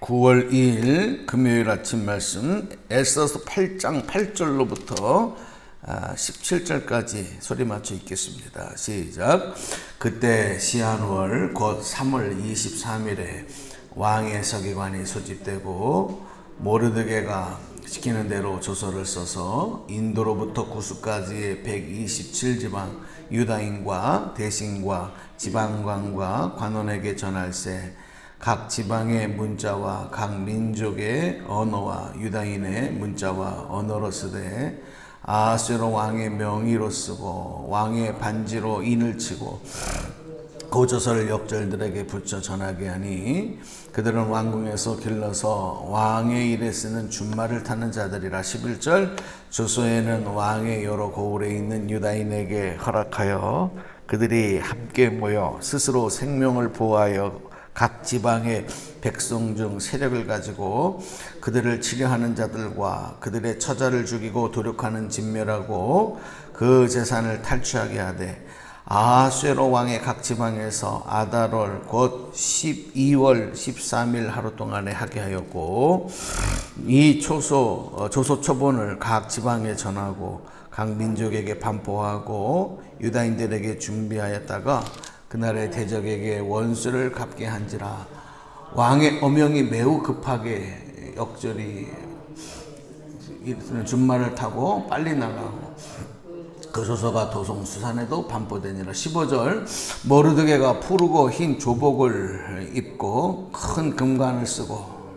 9월 2일 금요일 아침 말씀 에스더 8장 8절로부터 17절까지 소리 맞춰 읽겠습니다. 시작. 그때 시한월 곧 3월 23일에 왕의 서기관이 소집되고 모르드게가 시키는 대로 조서를 써서 인도로부터 구스까지의 127지방 유다인과 대신과 지방관과 관원에게 전할세 각 지방의 문자와 각 민족의 언어와 유다인의 문자와 언어로 쓰되 아하스웨로 왕의 명의로 쓰고 왕의 반지로 인을 치고 그 조서를 역절들에게 붙여 전하게 하니 그들은 왕궁에서 길러서 왕의 일에 쓰는 준말을 타는 자들이라. 11절. 조서에는 왕의 여러 고을에 있는 유다인에게 허락하여 그들이 함께 모여 스스로 생명을 보호하여 각 지방의 백성 중 세력을 가지고 그들을 치려하는 자들과 그들의 처자를 죽이고 도륙하는 진멸하고 그 재산을 탈취하게 하되 아하수에로 왕의 각 지방에서 아달월 곧 12월 13일 하루 동안에 하게 하였고 이 조소 초본을 각 지방에 전하고 각 민족에게 반포하고 유다인들에게 준비하였다가 그날의 대적에게 원수를 갚게 한지라. 왕의 어명이 매우 급하게 역절이 준말을 타고 빨리 나가고 그 조서가 도송수산에도 반포되니라. 15절. 모르드게가 푸르고 흰 조복을 입고 큰 금관을 쓰고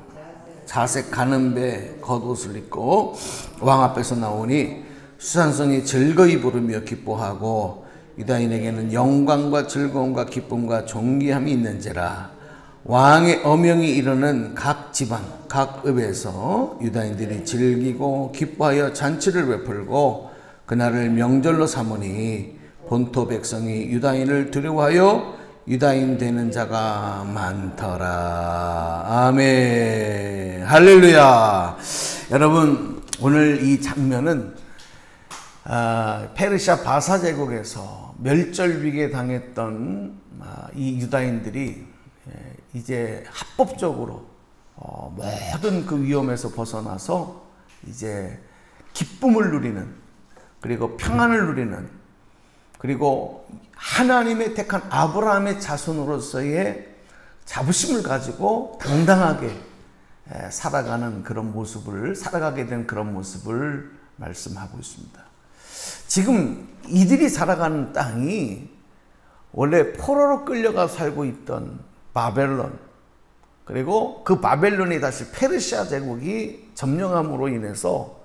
자색 가는 배 겉옷을 입고 왕 앞에서 나오니 수산성이 즐거이 부르며 기뻐하고 유다인에게는 영광과 즐거움과 기쁨과 존귀함이 있는지라. 왕의 어명이 이르는 각 지방 각 읍에서 유다인들이 즐기고 기뻐하여 잔치를 베풀고 그날을 명절로 삼으니 본토 백성이 유다인을 두려워하여 유다인 되는 자가 많더라. 아멘. 할렐루야. 여러분, 오늘 이 장면은 페르시아 바사 제국에서 멸절 위기에 당했던 이 유다인들이 이제 합법적으로 모든 그 위험에서 벗어나서 이제 기쁨을 누리는, 그리고 평안을 누리는, 그리고 하나님의 택한 아브라함의 자손으로서의 자부심을 가지고 당당하게 살아가는 그런 모습을, 살아가게 된 그런 모습을 말씀하고 있습니다. 지금 이들이 살아가는 땅이 원래 포로로 끌려가 살고 있던 바벨론, 그리고 그 바벨론이 다시 페르시아 제국이 점령함으로 인해서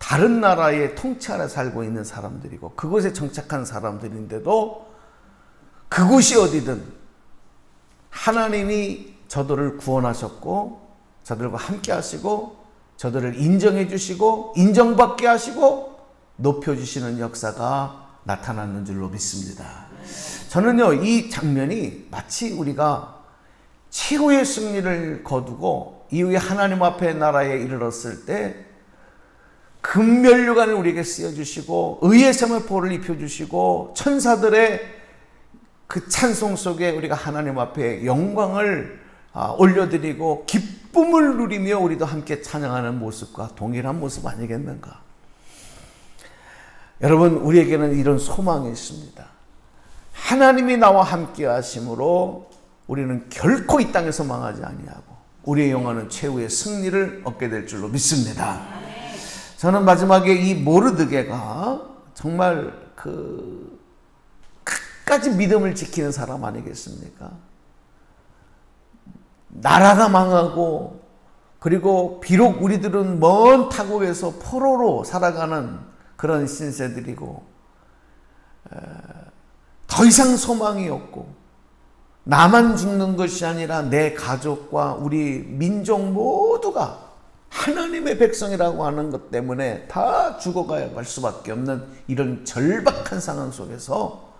다른 나라의 통치 아래 살고 있는 사람들이고 그곳에 정착한 사람들인데도 그곳이 어디든 하나님이 저들을 구원하셨고 저들과 함께 하시고 저들을 인정해 주시고 인정받게 하시고 높여주시는 역사가 나타나는 줄로 믿습니다. 저는요, 이 장면이 마치 우리가 최고의 승리를 거두고 이후에 하나님 앞에 나라에 이르렀을 때 금면류관을 우리에게 쓰여주시고 의의 세마포를 입혀주시고 천사들의 그 찬송 속에 우리가 하나님 앞에 영광을 올려드리고 기쁨을 누리며 우리도 함께 찬양하는 모습과 동일한 모습 아니겠는가. 여러분, 우리에게는 이런 소망이 있습니다. 하나님이 나와 함께 하심으로 우리는 결코 이 땅에서 망하지 아니하고 우리의 영원한 최후의 승리를 얻게 될 줄로 믿습니다. 저는 마지막에 이 모르드게가 정말 그 끝까지 믿음을 지키는 사람 아니겠습니까? 나라가 망하고 그리고 비록 우리들은 먼 타국에서 포로로 살아가는 그런 신세들이고 더 이상 소망이 없고 나만 죽는 것이 아니라 내 가족과 우리 민족 모두가 하나님의 백성이라고 하는 것 때문에 다 죽어가야 할 수밖에 없는 이런 절박한 상황 속에서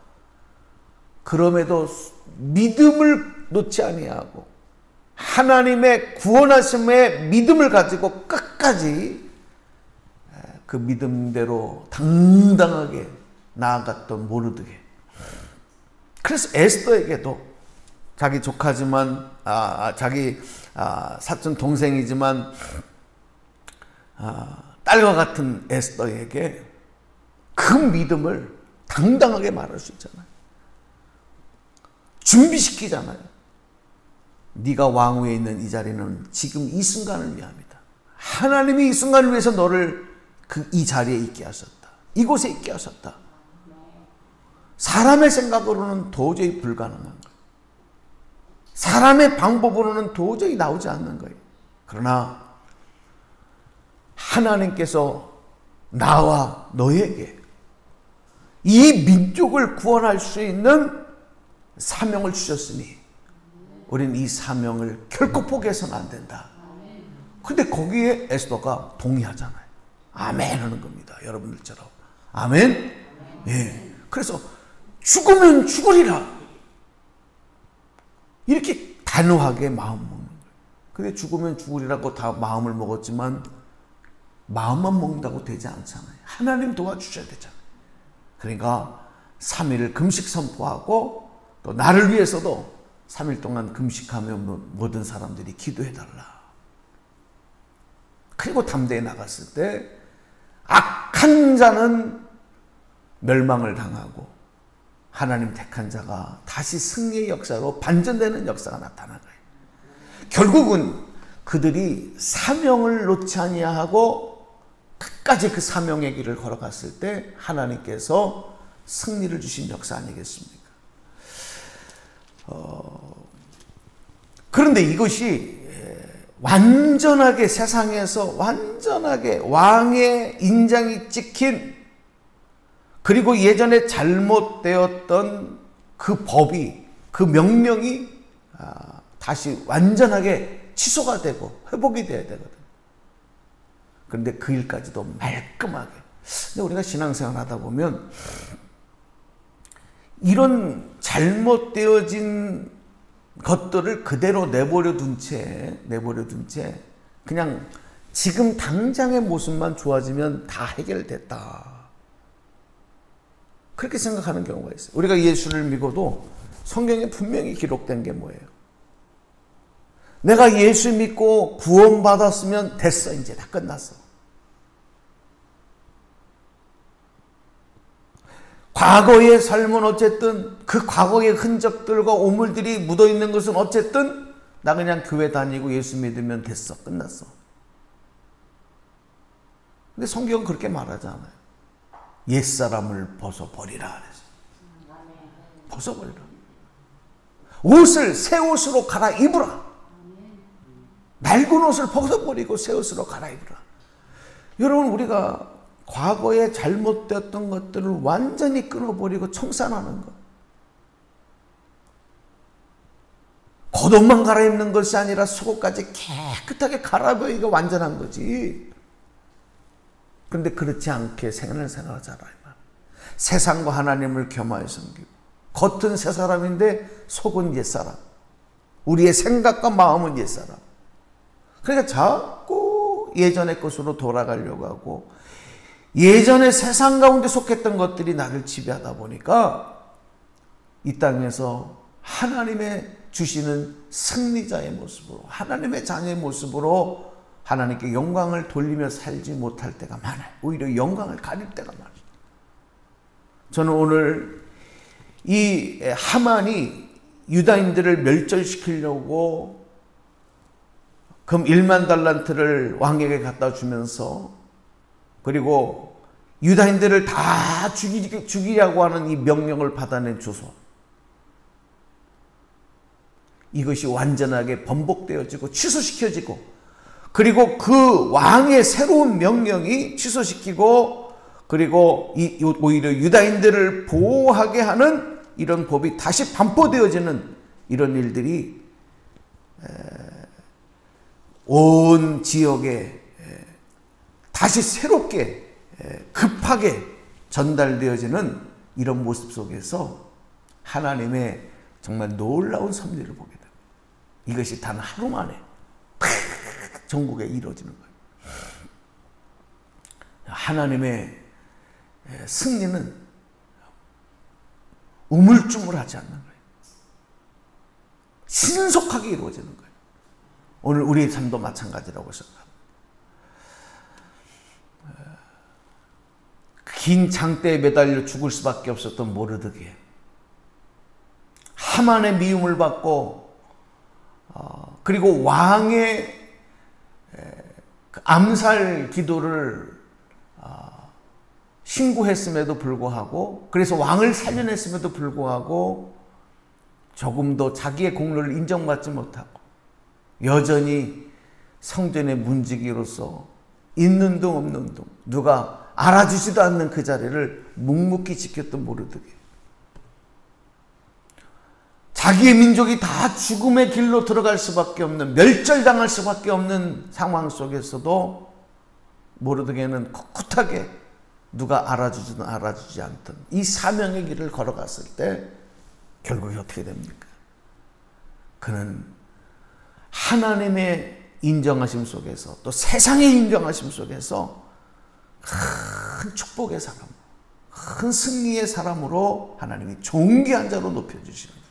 그럼에도 믿음을 놓지 아니하고 하나님의 구원하심의 믿음을 가지고 끝까지 그 믿음대로 당당하게 나아갔던 모르드게. 그래서 에스더에게도 자기 조카지만 자기 사촌 동생이지만 딸과 같은 에스더에게 그 믿음을 당당하게 말할 수 있잖아요. 준비시키잖아요. 네가 왕위에 있는 이 자리는 지금 이 순간을 위함이다. 하나님이 이 순간을 위해서 너를 이 자리에 있게 하셨다. 이곳에 있게 하셨다. 사람의 생각으로는 도저히 불가능한 거예요. 사람의 방법으로는 도저히 나오지 않는 거예요. 그러나 하나님께서 나와 너에게 이 민족을 구원할 수 있는 사명을 주셨으니 우리는 이 사명을 결코 포기해서는 안 된다. 근데 거기에 에스더가 동의하잖아요. 아멘 하는 겁니다. 여러분들처럼. 아멘? 예. 그래서 죽으면 죽으리라. 이렇게 단호하게 마음 먹는 거예요. 근데 죽으면 죽으리라고 다 마음을 먹었지만 마음만 먹는다고 되지 않잖아요. 하나님 도와주셔야 되잖아요. 그러니까 3일을 금식 선포하고 또 나를 위해서도 3일 동안 금식하며 모든 사람들이 기도해달라. 그리고 담대에 나갔을 때 악한 자는 멸망을 당하고 하나님 택한 자가 다시 승리의 역사로 반전되는 역사가 나타난 거예요. 결국은 그들이 사명을 놓지 아니하고 끝까지 그 사명의 길을 걸어갔을 때 하나님께서 승리를 주신 역사 아니겠습니까? 그런데 이것이 완전하게 세상에서 완전하게 왕의 인장이 찍힌 그리고 예전에 잘못되었던 그 법이 그 명령이 다시 완전하게 취소가 되고 회복이 돼야 되거든. 그런데 그 일까지도 말끔하게. 근데 우리가 신앙생활 하다 보면 이런 잘못되어진 것들을 그대로 내버려 둔 채 그냥 지금 당장의 모습만 좋아지면 다 해결됐다. 그렇게 생각하는 경우가 있어요. 우리가 예수를 믿어도 성경에 분명히 기록된 게 뭐예요? 내가 예수 믿고 구원받았으면 됐어. 이제 다 끝났어. 과거의 삶은 어쨌든 그 과거의 흔적들과 오물들이 묻어있는 것은 어쨌든 나 그냥 교회 다니고 예수 믿으면 됐어. 끝났어. 근데 성경은 그렇게 말하지 않아요. 옛사람을 벗어버리라 그랬어요. 벗어버리라. 옷을 새 옷으로 갈아입으라. 낡은 옷을 벗어버리고 새 옷으로 갈아입으라. 여러분 우리가 과거에 잘못되었던 것들을 완전히 끊어버리고 청산하는 것. 겉옷만 갈아입는 것이 아니라 속옷까지 깨끗하게 갈아입어야 완전한 거지. 근데 그렇지 않게 생각하잖아요. 세상과 하나님을 겸하여 섬기고 겉은 새 사람인데 속은 옛사람. 우리의 생각과 마음은 옛사람. 그러니까 자꾸 예전의 것으로 돌아가려고 하고 예전의 세상 가운데 속했던 것들이 나를 지배하다 보니까 이 땅에서 하나님의 주시는 승리자의 모습으로 하나님의 자녀의 모습으로 하나님께 영광을 돌리며 살지 못할 때가 많아요. 오히려 영광을 가릴 때가 많아요. 저는 오늘 이 하만이 유다인들을 멸절시키려고 금 1만 달란트를 왕에게 갖다 주면서 그리고 유다인들을 다 죽이려고 하는 이 명령을 받아낸 조선. 이것이 완전하게 번복되어지고 취소시켜지고 그리고 그 왕의 새로운 명령이 취소시키고 그리고 오히려 유다인들을 보호하게 하는 이런 법이 다시 반포되어지는 이런 일들이 온 지역에 다시 새롭게 급하게 전달되어지는 이런 모습 속에서 하나님의 정말 놀라운 섭리를 보게 됩니다. 이것이 단 하루 만에 전국에 이루어지는 거예요. 하나님의 승리는 우물쭈물하지 않는 거예요. 신속하게 이루어지는 거예요. 오늘 우리의 삶도 마찬가지라고 생각합니다. 긴 창대에 매달려 죽을 수밖에 없었던 모르드게, 하만의 미움을 받고 그리고 왕의 암살 기도를 신고했음에도 불구하고, 그래서 왕을 살려냈음에도 불구하고 조금도 자기의 공로를 인정받지 못하고 여전히 성전의 문지기로서 있는 둥 없는 둥, 누가 알아주지도 않는 그 자리를 묵묵히 지켰던 모르드게, 자기의 민족이 다 죽음의 길로 들어갈 수밖에 없는, 멸절당할 수밖에 없는 상황 속에서도 모르드게는 꿋꿋하게 누가 알아주든 알아주지 않든 이 사명의 길을 걸어갔을 때 결국에 어떻게 됩니까? 그는 하나님의 인정하심 속에서, 또 세상의 인정하심 속에서 큰 축복의 사람, 큰 승리의 사람으로 하나님이 존귀한 자로 높여주시는 거예요.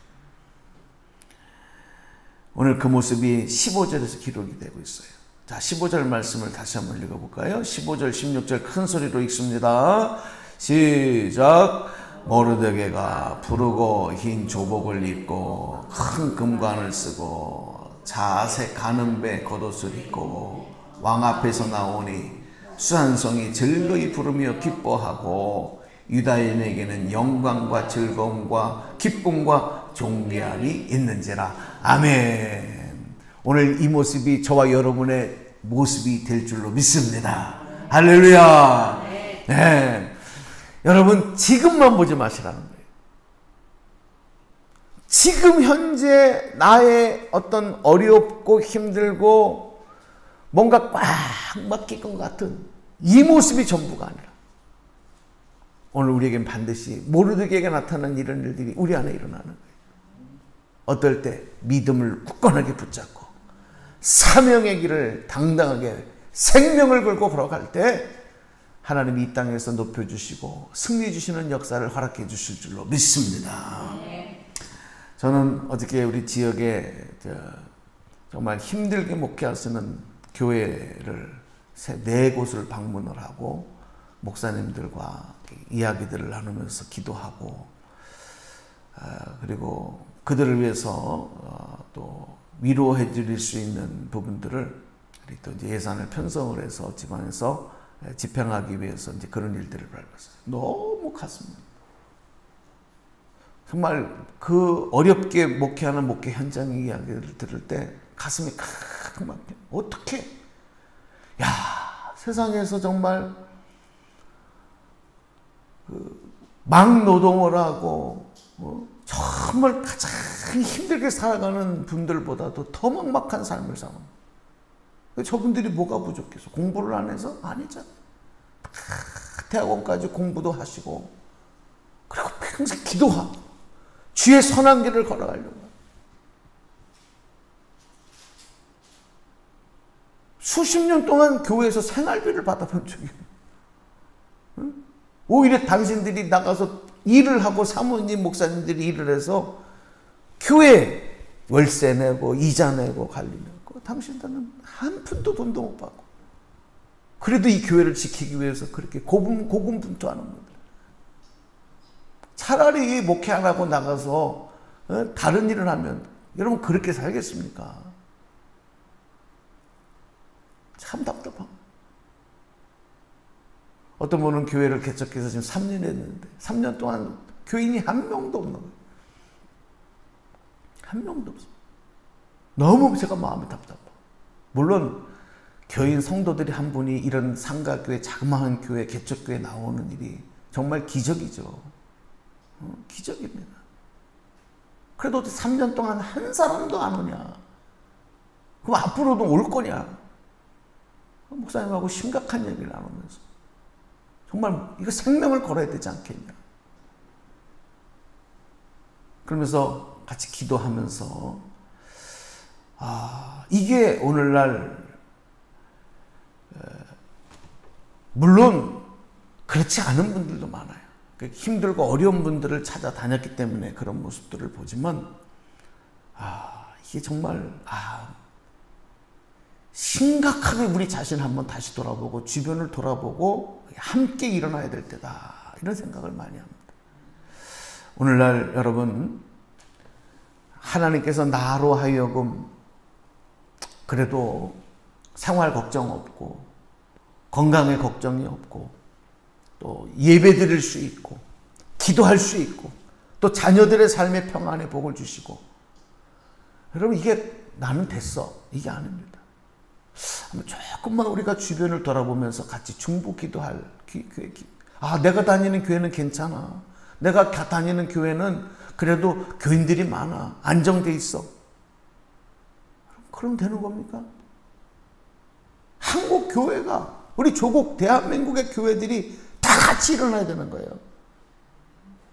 오늘 그 모습이 15절에서 기록이 되고 있어요. 자, 15절 말씀을 다시 한번 읽어볼까요? 15절, 16절 큰 소리로 읽습니다. 시작! 모르드게가 부르고 흰 조복을 입고 큰 금관을 쓰고 자색 가는 배 겉옷을 입고 왕 앞에서 나오니 수산성이 즐거이 부르며 기뻐하고 유다인에게는 영광과 즐거움과 기쁨과 존귀함이 있는지라. 아멘! 오늘 이 모습이 저와 여러분의 모습이 될 줄로 믿습니다. 할렐루야. 네. 여러분, 지금만 보지 마시라는 거예요. 지금 현재 나의 어떤 어렵고 힘들고 뭔가 꽉 막힐 것 같은 이 모습이 전부가 아니라, 오늘 우리에겐 반드시 모르드게에게 나타난 이런 일들이 우리 안에 일어나는 거예요. 어떨 때 믿음을 굳건하게 붙잡고 사명의 길을 당당하게 생명을 걸고 걸어갈 때 하나님이 이 땅에서 높여주시고 승리 주시는 역사를 허락해 주실 줄로 믿습니다. 저는 어저께 우리 지역에 정말 힘들게 목회하시는 교회를 네 곳을 방문을 하고 목사님들과 이야기들을 나누면서 기도하고, 그리고 그들을 위해서 또 위로해 드릴 수 있는 부분들을 또 이제 예산을 편성을 해서 지방에서 집행하기 위해서 이제 그런 일들을 밟았어요. 너무 가슴, 정말 그 어렵게 목회하는 목회 현장의 이야기를 들을 때 가슴이 칵 막혀. 어떻게, 야, 세상에서 정말 그 막 노동을 하고 정말 가장 힘들게 살아가는 분들보다도 더 막막한 삶을 사는 거예요. 저분들이 뭐가 부족해서? 공부를 안 해서? 아니잖아요. 대학원까지 공부도 하시고, 그리고 평생 기도하고 주의 선한 길을 걸어가려고 수십 년 동안 교회에서 생활비를 받아본 적이 없어요. 오히려 당신들이 나가서 일을 하고 사모님 목사님들이 일을 해서 교회 월세 내고 이자 내고 관리내고, 당신들은 한 푼도 돈도 못 받고, 그래도 이 교회를 지키기 위해서 그렇게 고군분투하는 겁니다. 차라리 목회 안 하고 나가서 다른 일을 하면 여러분 그렇게 살겠습니까? 참 답답합니다. 어떤 분은 교회를 개척해서 지금 3년 했는데 3년 동안 교인이 한 명도 없는 거예요. 한 명도 없어요. 너무 제가 마음이 답답해요. 물론 교인 성도들이 한 분이 이런 상가교회, 자그마한 교회, 개척교회 나오는 일이 정말 기적이죠. 기적입니다. 그래도 어떻게 3년 동안 한 사람도 안 오냐? 그럼 앞으로도 올 거냐? 목사님하고 심각한 얘기를 나누면서 정말 이거 생명을 걸어야 되지 않겠냐. 그러면서 같이 기도하면서, 아, 이게 오늘날 물론 그렇지 않은 분들도 많아요. 힘들고 어려운 분들을 찾아다녔기 때문에 그런 모습들을 보지만, 아, 이게 정말 심각하게 우리 자신을 한번 다시 돌아보고 주변을 돌아보고 함께 일어나야 될 때다, 이런 생각을 많이 합니다. 오늘날 여러분, 하나님께서 나로 하여금 그래도 생활 걱정 없고 건강에 걱정이 없고 또 예배 드릴 수 있고 기도할 수 있고 또 자녀들의 삶의 평안에 복을 주시고, 여러분 이게 나는 됐어, 이게 아닙니다. 조금만 우리가 주변을 돌아보면서 같이 중보 기도할, 내가 다니는 교회는 괜찮아, 내가 다니는 교회는 그래도 교인들이 많아, 안정돼 있어, 그럼 되는 겁니까? 한국 교회가, 우리 조국 대한민국의 교회들이 다 같이 일어나야 되는 거예요.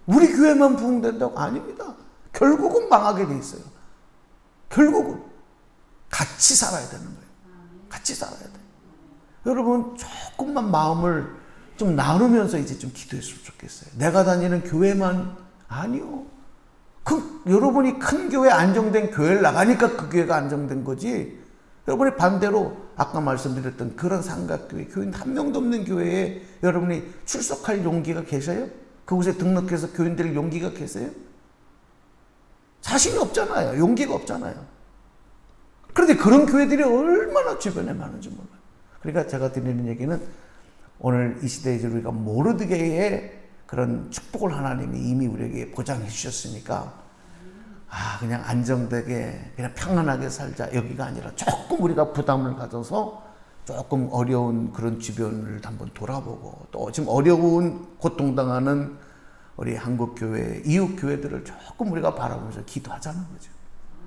우리 교회만 부흥된다고? 아닙니다. 결국은 망하게 돼 있어요. 결국은 같이 살아야 되는 거예요. 같이 살아야 돼요. 여러분 조금만 마음을 좀 나누면서 이제 좀 기도했으면 좋겠어요. 내가 다니는 교회만, 아니요. 여러분이 큰 교회, 안정된 교회를 나가니까 그 교회가 안정된 거지. 여러분이 반대로 아까 말씀드렸던 그런 삼각교회, 교인 한 명도 없는 교회에 여러분이 출석할 용기가 계셔요? 그곳에 등록해서 교인들의 용기가 계세요? 자신이 없잖아요. 용기가 없잖아요. 그런데 그런 교회들이 얼마나 주변에 많은지 몰라요. 그러니까 제가 드리는 얘기는, 오늘 이 시대에 우리가 모르드게의 그런 축복을 하나님이 이미 우리에게 보장해 주셨으니까 그냥 안정되게 그냥 평안하게 살자, 여기가 아니라 조금 우리가 부담을 가져서 조금 어려운 그런 주변을 한번 돌아보고, 또 지금 어려운 고통당하는 우리 한국교회, 이웃교회들을 조금 우리가 바라보면서 기도하자는 거죠.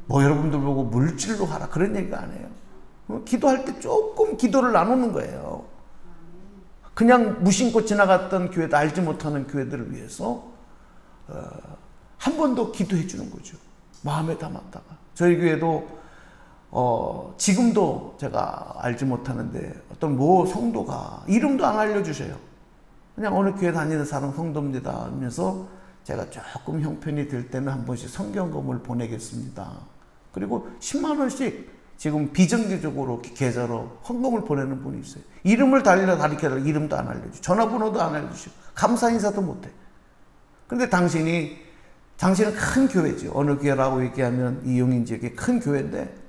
뭐 여러분들 보고 물질로 하라 그런 얘기가 아니에요. 기도할 때 조금 기도를 나누는 거예요. 그냥 무심코 지나갔던 교회도, 알지 못하는 교회들을 위해서 한 번 더 기도해 주는 거죠. 마음에 담았다가. 저희 교회도 지금도 제가 알지 못하는데 어떤 모 성도가 이름도 안 알려주셔요. 그냥 어느 교회 다니는 사람 성도입니다 하면서, 제가 조금 형편이 될 때는 한 번씩 성경금을 보내겠습니다, 그리고 10만 원씩 지금 비정기적으로 계좌로 헌금을 보내는 분이 있어요. 이름을 가르쳐달라, 이름도 안 알려주시고 전화번호도 안 알려주시고 감사 인사도 못해. 근데 당신은 큰 교회죠. 어느 교회라고 얘기하면 이용인 지역의 큰 교회인데,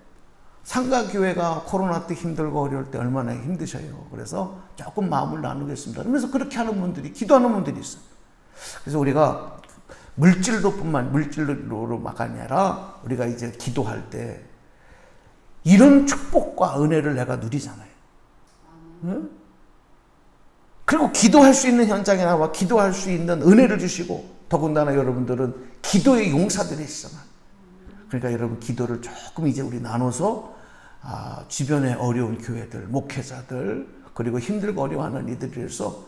상가교회가 코로나 때 힘들고 어려울 때 얼마나 힘드셔요. 그래서 조금 마음을 나누겠습니다 그러면서 그렇게 하는 분들이, 기도하는 분들이 있어요. 그래서 우리가 물질로만 아니라 우리가 이제 기도할 때 이런 축복과 은혜를 내가 누리잖아요. 응? 그리고 기도할 수 있는 현장에 나와 기도할 수 있는 은혜를 주시고, 더군다나 여러분들은 기도의 용사들이시잖아요. 그러니까 여러분 기도를 조금 이제 우리 나눠서 주변의 어려운 교회들, 목회자들, 그리고 힘들고 어려워하는 이들을 위해서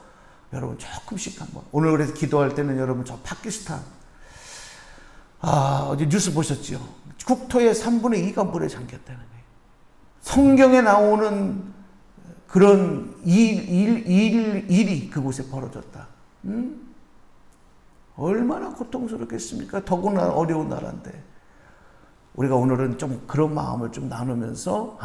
여러분 조금씩 한번, 오늘 그래서 기도할 때는 여러분 저 파키스탄 어제 뉴스 보셨죠? 국토의 3분의 2가 물에 잠겼다는 거예요. 성경에 나오는 그런 일이 그곳에 벌어졌다. 얼마나 고통스럽겠습니까? 더구나 어려운 나라인데. 우리가 오늘은 좀 그런 마음을 좀 나누면서,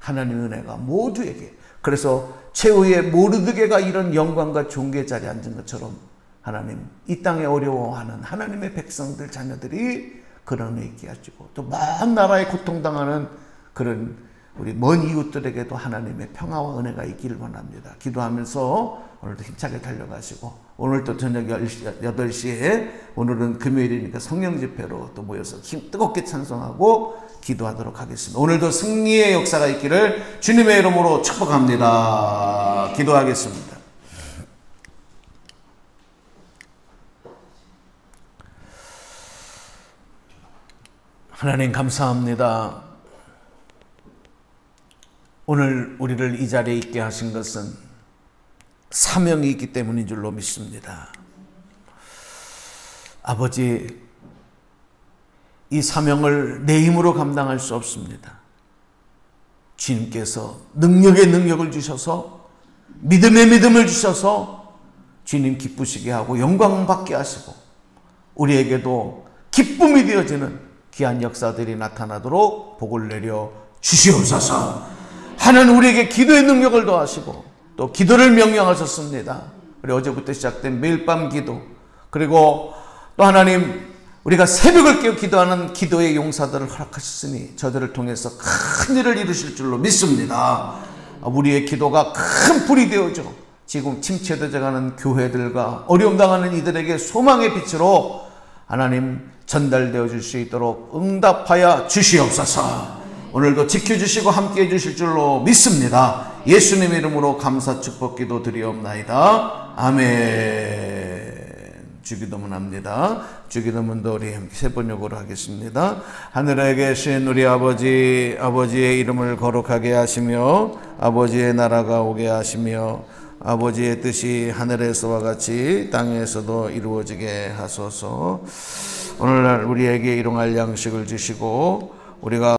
하나님의 은혜가 모두에게, 그래서 최후의 모르드게가 이런 영광과 존귀의 자리에 앉은 것처럼, 하나님 이 땅에 어려워하는 하나님의 백성들, 자녀들이 그런 은혜 있게 하시고, 또 먼 나라에 고통당하는 그런 우리 먼 이웃들에게도 하나님의 평화와 은혜가 있기를 원합니다. 기도하면서 오늘도 힘차게 달려가시고, 오늘도 저녁 8시에 오늘은 금요일이니까 성령 집회로 또 모여서 뜨겁게 찬송하고 기도하도록 하겠습니다. 오늘도 승리의 역사가 있기를 주님의 이름으로 축복합니다. 기도하겠습니다. 하나님 감사합니다. 오늘 우리를 이 자리에 있게 하신 것은 사명이 있기 때문인 줄로 믿습니다. 아버지, 이 사명을 내 힘으로 감당할 수 없습니다. 주님께서 능력의 능력을 주셔서, 믿음의 믿음을 주셔서 주님 기쁘시게 하고 영광받게 하시고, 우리에게도 기쁨이 되어지는 귀한 역사들이 나타나도록 복을 내려 주시옵소서. 하나님 우리에게 기도의 능력을 더하시고 또 기도를 명령하셨습니다. 우리 어제부터 시작된 매일 밤 기도, 그리고 또 하나님 우리가 새벽을 깨어 기도하는 기도의 용사들을 허락하셨으니 저들을 통해서 큰 일을 이루실 줄로 믿습니다. 우리의 기도가 큰 불이 되어져 지금 침체되어가는 교회들과 어려움 당하는 이들에게 소망의 빛으로 하나님 전달되어 줄 수 있도록 응답하여 주시옵소서. 오늘도 지켜주시고 함께해 주실 줄로 믿습니다. 예수님 이름으로 감사 축복 기도 드리옵나이다. 아멘. 주기도문 합니다. 주기도문도 우리 함께 세 번 요구를 하겠습니다. 하늘에 계신 우리 아버지, 아버지의 이름을 거룩하게 하시며 아버지의 나라가 오게 하시며 아버지의 뜻이 하늘에서와 같이 땅에서도 이루어지게 하소서. 오늘날 우리에게 일용할 양식을 주시고 우리가